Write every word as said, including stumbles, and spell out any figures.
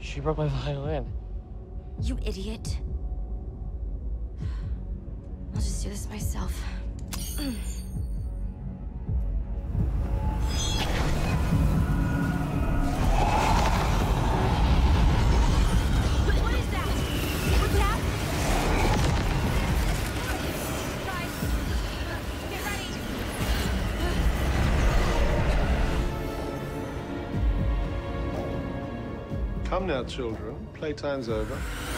She broke my violin. You idiot. I'll just do this myself. Come now, children. Playtime's over.